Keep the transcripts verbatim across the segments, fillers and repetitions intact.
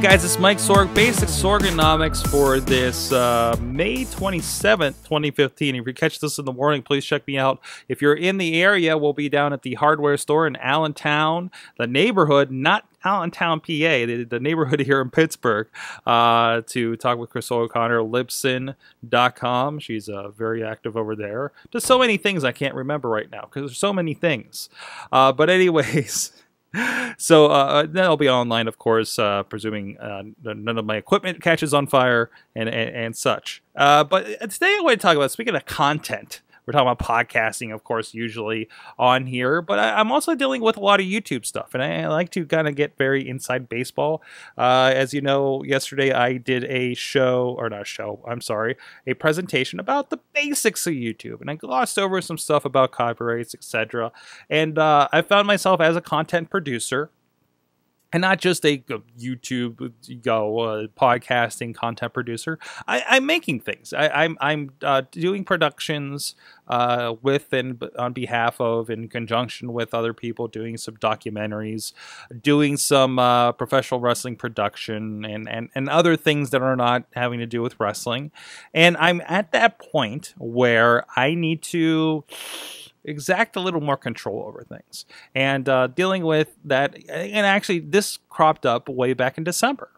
Hey guys, it's Mike Sorg, Basic Sorgonomics for this uh, May twenty-seventh, twenty fifteen. If you catch this in the morning, please check me out. If you're in the area, we'll be down at the hardware store in Allentown, the neighborhood, not Allentown, P A, the, the neighborhood here in Pittsburgh, uh, to talk with Chris O'Connor, libsyn dot com. She's uh, very active over there. Just so many things I can't remember right now because there's so many things. Uh, but anyways... So uh, that'll be online, of course, uh, presuming uh, none of my equipment catches on fire and, and, and such. Uh, but today I want to talk about, speaking of content, we're talking about podcasting, of course, usually on here. But I, I'm also dealing with a lot of YouTube stuff, and I, I like to kind of get very inside baseball. Uh, as you know, yesterday I did a show, or not a show, I'm sorry, a presentation about the basics of YouTube. And I glossed over some stuff about copyrights, et cetera. And uh, I found myself as a content producer, and not just a YouTube you know, uh, podcasting content producer. I, I'm making things. I, I'm I'm uh, doing productions uh, with and on behalf of, in conjunction with other people, doing some documentaries, doing some uh, professional wrestling production, and and and other things that are not having to do with wrestling. And I'm at that point where I need to exact a little more control over things, and uh, dealing with that. And actually, this cropped up way back in December.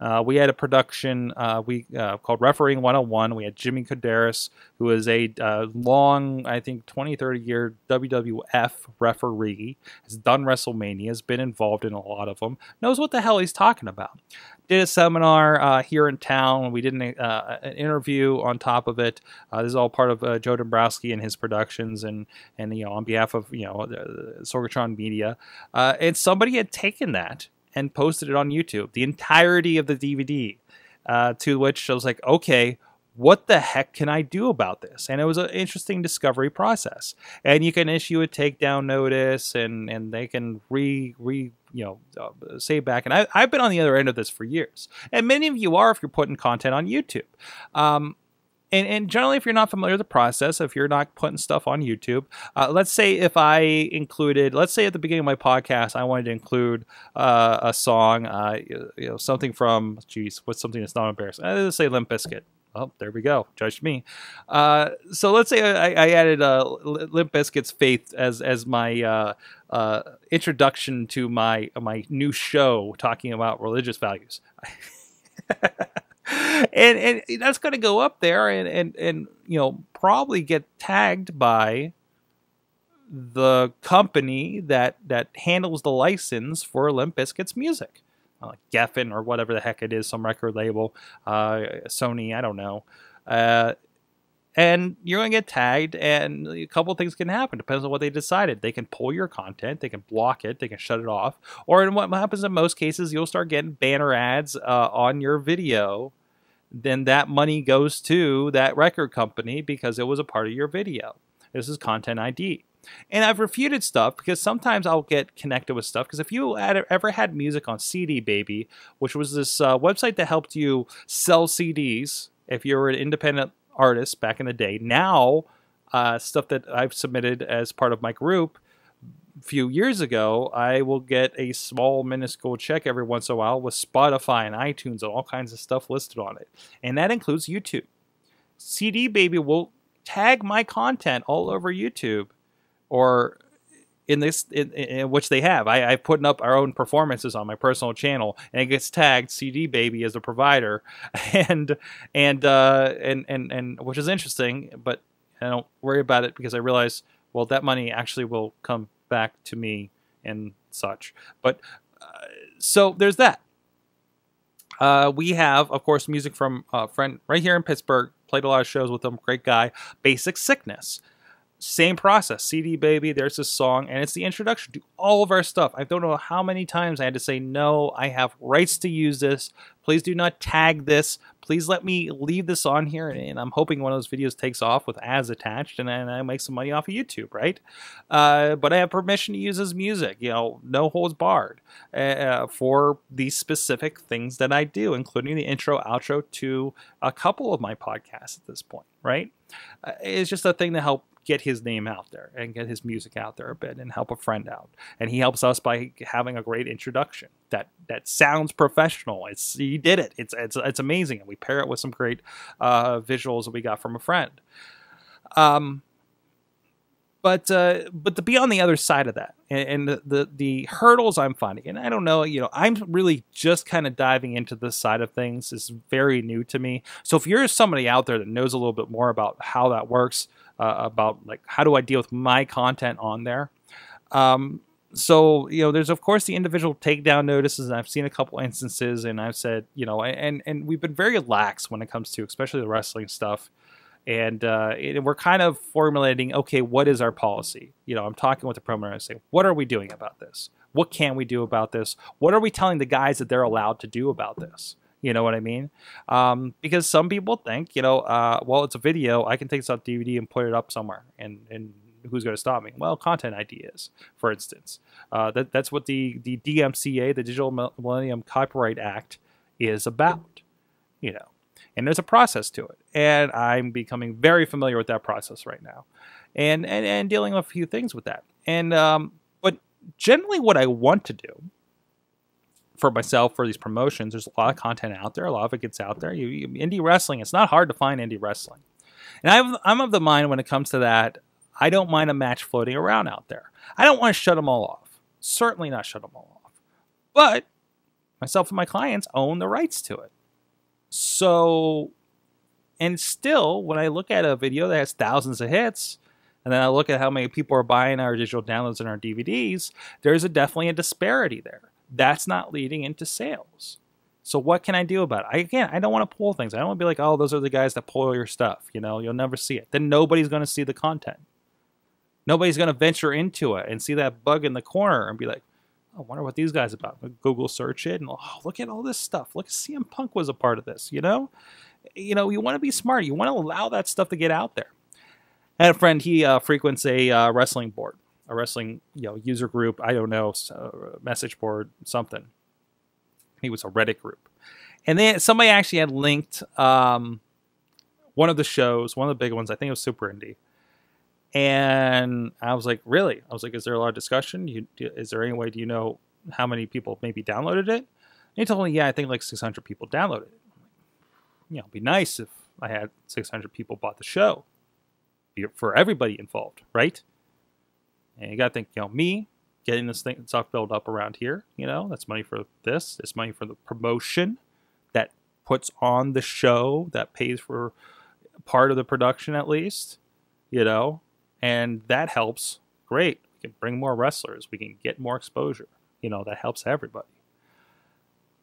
Uh, we had a production uh, we uh, called Refereeing one oh one. We had Jimmy Kuderis, who is a uh, long, I think, twenty, thirty-year W W F referee, has done WrestleMania, has been involved in a lot of them, knows what the hell he's talking about. Did a seminar uh, here in town. We did an, uh, an interview on top of it. Uh, this is all part of uh, Joe Dombrowski and his productions, and and you know, on behalf of you know uh, Sorgatron Media. Uh, and somebody had taken that and posted it on YouTube, the entirety of the D V D, uh, to which I was like, okay, what the heck can I do about this? And it was an interesting discovery process. And you can issue a takedown notice, and, and they can re, re you know, uh, say back. And I, I've been on the other end of this for years. And many of you are if you're putting content on YouTube. Um, and, and generally, if you're not familiar with the process, if you're not putting stuff on YouTube, uh, let's say if I included, let's say at the beginning of my podcast, I wanted to include uh, a song, uh, you know, something from, geez, what's something that's not embarrassing? Let's say Limp Bizkit. Oh, there we go. Judge me. Uh, so let's say I, I added uh, Limp Bizkit's Faith as as my uh, uh, introduction to my my new show talking about religious values. and and that's going to go up there, and and and you know, probably get tagged by the company that that handles the license for Limp Bizkit's music. Uh, Geffen or whatever the heck it is, some record label, uh, Sony, I don't know. Uh, and you're going to get tagged, and a couple of things can happen. Depends on what they decided. They can pull your content, they can block it, they can shut it off. Or in what happens in most cases, you'll start getting banner ads uh, on your video. Then that money goes to that record company because it was a part of your video. This is Content I D. And I've refuted stuff because sometimes I'll get connected with stuff. Because if you had, ever had music on C D Baby, which was this uh, website that helped you sell C Ds if you were an independent artist back in the day. Now, uh, stuff that I've submitted as part of my group a few years ago, I will get a small minuscule check every once in a while with Spotify and iTunes and all kinds of stuff listed on it. And that includes YouTube. C D Baby will tag my content all over YouTube. Or in this, in, in which they have, I, I've put up our own performances on my personal channel, and it gets tagged C D Baby as the provider, and and uh, and and and which is interesting. But I don't worry about it because I realize, well, that money actually will come back to me and such. But uh, so there's that. Uh, we have, of course, music from a friend right here in Pittsburgh. Played a lot of shows with him. Great guy. Basic Sickness. Same process. C D Baby, there's this song, and it's the introduction to all of our stuff. I don't know how many times I had to say, no, I have rights to use this. Please do not tag this. Please let me leave this on here, and I'm hoping one of those videos takes off with ads attached, and I make some money off of YouTube, right? Uh, but I have permission to use this music, you know, no holds barred, uh, for these specific things that I do, including the intro, outro to a couple of my podcasts at this point, right? Uh, it's just a thing to help get his name out there and get his music out there a bit and help a friend out. And he helps us by having a great introduction that that sounds professional. It's he did it. It's it's it's amazing. And we pair it with some great uh, visuals that we got from a friend. Um, but uh, but to be on the other side of that and, and the, the the hurdles I'm finding, and I don't know, you know, I'm really just kind of diving into this side of things. It's very new to me. So if you're somebody out there that knows a little bit more about how that works, uh, about like how do I deal with my content on there. Um, so, you know, there's, of course, the individual takedown notices. And I've seen a couple instances and I've said, you know, and, and we've been very lax when it comes to especially the wrestling stuff. And uh, it, we're kind of formulating, okay, what is our policy? You know, I'm talking with the promoter and saying, what are we doing about this? What can we do about this? What are we telling the guys that they're allowed to do about this? You know what I mean? Um, because some people think, you know, uh, well, it's a video. I can take this off D V D and put it up somewhere. And, and who's going to stop me? Well, Content I D is, for instance. Uh, that, that's what the, the D M C A, the Digital Millennium Copyright Act, is about, you know. And there's a process to it. And I'm becoming very familiar with that process right now. And and, and dealing with a few things with that. And um, but generally what I want to do for myself, for these promotions, there's a lot of content out there. A lot of it gets out there. You, you, indie wrestling, it's not hard to find indie wrestling. And I've, I'm of the mind when it comes to that, I don't mind a match floating around out there. I don't want to shut them all off. Certainly not shut them all off. But myself and my clients own the rights to it. So, and still, when I look at a video that has thousands of hits, and then I look at how many people are buying our digital downloads and our D V Ds, there's a, definitely a disparity there. That's not leading into sales. So what can I do about it? I, again, I don't want to pull things. I don't want to be like, oh, those are the guys that pull your stuff. You know, you'll never see it. Then nobody's going to see the content. Nobody's going to venture into it and see that bug in the corner and be like, I wonder what these guys are about. Google search it and oh, look at all this stuff. Look, C M Punk was a part of this, you know? You know, you want to be smart. You want to allow that stuff to get out there. I had a friend, he uh, frequents a uh, wrestling board, a wrestling, you know, user group, I don't know, uh, message board, something. He was a Reddit group. And then somebody actually had linked um, one of the shows, one of the big ones, I think it was Super Indie. And I was like, really? I was like, is there a lot of discussion? You, do, is there any way, do you know how many people maybe downloaded it? And he told me, yeah, I think like six hundred people downloaded it. You know, it'd be nice if I had six hundred people bought the show for everybody involved, right? And you got to think, you know, me getting this thing stuff built up around here, you know, that's money for this. It's money for the promotion that puts on the show, that pays for part of the production at least, you know. And that helps. Great. We can bring more wrestlers. We can get more exposure. You know, that helps everybody.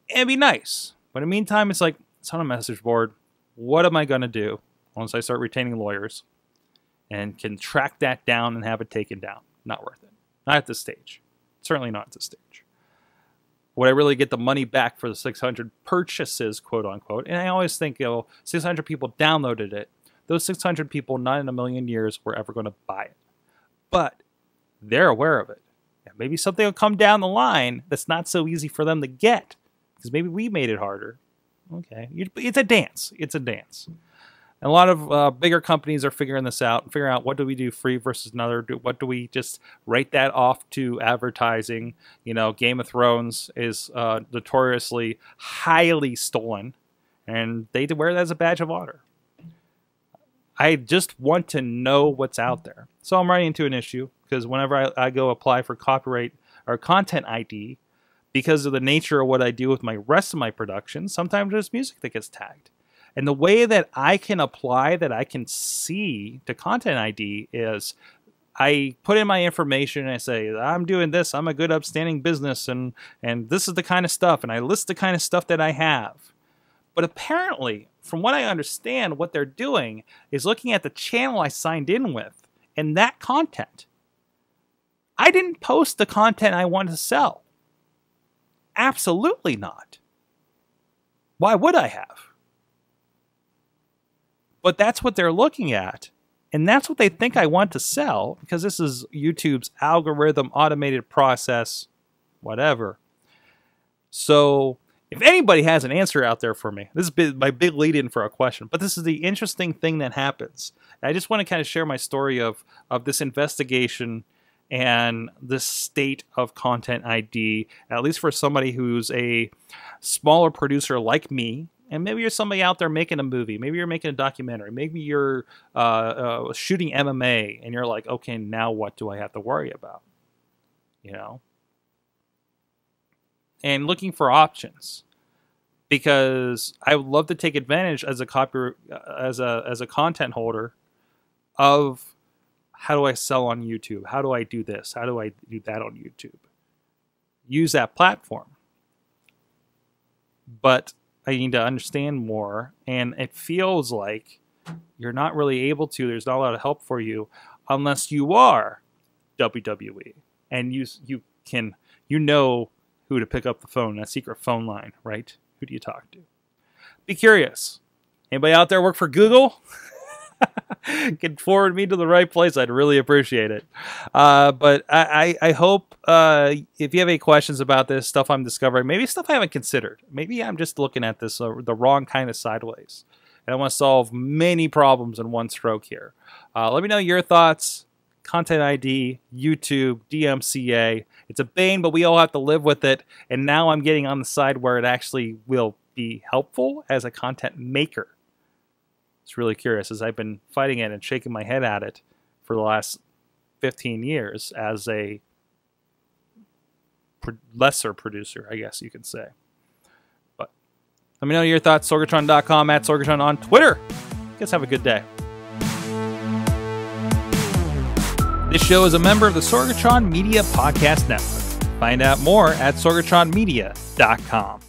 And it'd be nice. But in the meantime, it's like, it's on a message board. What am I going to do once I start retaining lawyers and can track that down and have it taken down? Not worth it. Not at this stage. Certainly not at this stage. Would I really get the money back for the six hundred purchases, quote unquote? And I always think, you know, six hundred people downloaded it. Those six hundred people, not in a million years, were ever going to buy it. But they're aware of it. And maybe something will come down the line that's not so easy for them to get. Because maybe we made it harder. Okay. It's a dance. It's a dance. And a lot of uh, bigger companies are figuring this out. And figuring out what do we do free versus another. Do, what do we just write that off to advertising? You know, Game of Thrones is uh, notoriously highly stolen. And they wear that as a badge of honor. I just want to know what's out there. So I'm running into an issue because whenever I, I go apply for copyright or Content I D, because of the nature of what I do with my rest of my production, sometimes there's music that gets tagged. And the way that I can apply, that I can see to Content I D is I put in my information and I say, I'm doing this, I'm a good upstanding business, and, and this is the kind of stuff, and I list the kind of stuff that I have. But apparently, from what I understand, what they're doing is looking at the channel I signed in with and that content. I didn't post the content I wanted to sell. Absolutely not. Why would I have? But that's what they're looking at. And that's what they think I want to sell, because this is YouTube's algorithm, automated process, whatever. So If anybody has an answer out there for me, this is my big lead-in for our question, but this is the interesting thing that happens. And I just want to kind of share my story of, of this investigation and this state of Content I D, at least for somebody who's a smaller producer like me. And maybe you're somebody out there making a movie. Maybe you're making a documentary. Maybe you're uh, uh, shooting M M A, and you're like, okay, now what do I have to worry about? You know? And looking for options, because I would love to take advantage as a copy, as a as a content holder, of how do I sell on YouTube? How do I do this? How do I do that on YouTube? Use that platform, but I need to understand more, and it feels like you're not really able to. There's not a lot of help for you unless you are W W E and you you can you know who to pick up the phone, that secret phone line, right? Who do you talk to? Be curious. Anybody out there work for Google? Can forward me to the right place. I'd really appreciate it. Uh, but I, I, I hope uh, if you have any questions about this, stuff I'm discovering, maybe stuff I haven't considered. Maybe I'm just looking at this uh, the wrong kind of sideways. And I want to solve many problems in one stroke here. Uh, let me know your thoughts. Content I D, YouTube, D M C A. It's a bane, but we all have to live with it. And now I'm getting on the side where it actually will be helpful as a content maker. It's really curious, as I've been fighting it and shaking my head at it for the last fifteen years as a pro lesser producer, I guess you could say. But let me know your thoughts. sorgatron dot com, at Sorgatron on Twitter. Guys, have a good day. This show is a member of the Sorgatron Media Podcast Network. Find out more at sorgatron media dot com.